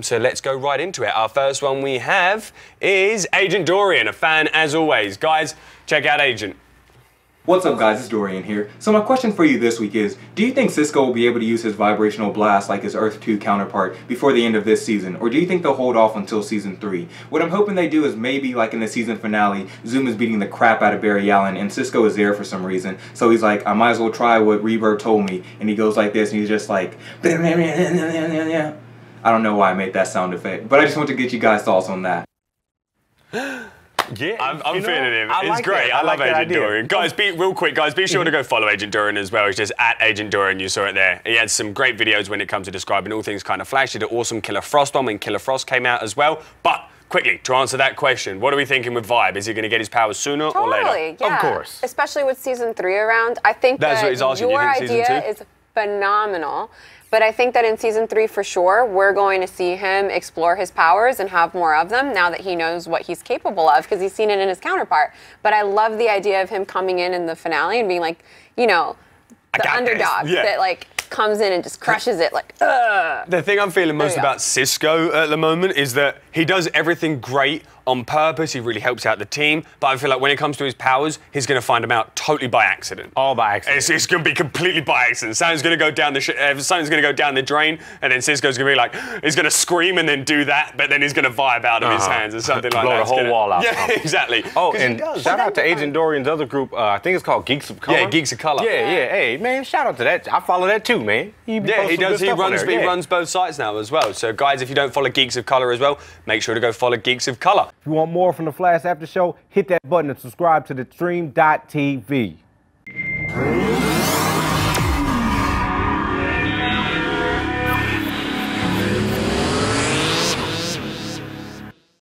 So let's go right into it. Our first one we have is Agent Dorian, a fan as always. Guys, check out Agent. What's up guys, it's Dorian here. So my question for you this week is, do you think Cisco will be able to use his vibrational blast like his Earth 2 counterpart before the end of this season, or do you think they'll hold off until season 3? What I'm hoping they do is maybe like in the season finale, Zoom is beating the crap out of Barry Allen and Cisco is there for some reason, so he's like, I might as well try what Reverb told me, and he goes like this and he's just like, I don't know why I made that sound effect, but I just want to get you guys thoughts on that. Yeah, I'm feeling him. It's great. I love Agent Dorian. Guys, real quick, guys, be sure to go follow Agent Dorian as well. He's just at Agent Dorian. You saw it there. He had some great videos when it comes to describing all things kind of flash. He did an awesome Killer Frost one when Killer Frost came out as well. But quickly, to answer that question, what are we thinking with Vibe? Is he going to get his powers sooner or later? Yeah. Of course. Especially with season 3 around. I think that's what he's asking. Your idea is phenomenal. But I think that in season 3, for sure, we're going to see him explore his powers and have more of them now that he knows what he's capable of, because he's seen it in his counterpart. But I love the idea of him coming in the finale and being like, you know, the underdog that like comes in and just crushes it like, ugh. The thing I'm feeling most about Cisco at the moment is that he does everything great on purpose, he really helps out the team, but I feel like when it comes to his powers, he's going to find them out totally by accident. All by accident. It's going to be completely by accident. Something's going to go down the drain, and then Cisco's going to be like, he's going to scream and then do that, but then he's going to vibe out of his hands or something like that. Blow the whole wall out. Yeah, exactly. Oh, and shout out to Agent Dorian's other group. I think it's called Geeks of Color. Yeah, Geeks of Color. Yeah. Hey, man, shout out to that. I follow that too, man. He runs both sites now as well. So guys, if you don't follow Geeks of Color as well, make sure to go follow Geeks of Color. If you want more from the Flash After Show, hit that button and subscribe to TheStream.TV.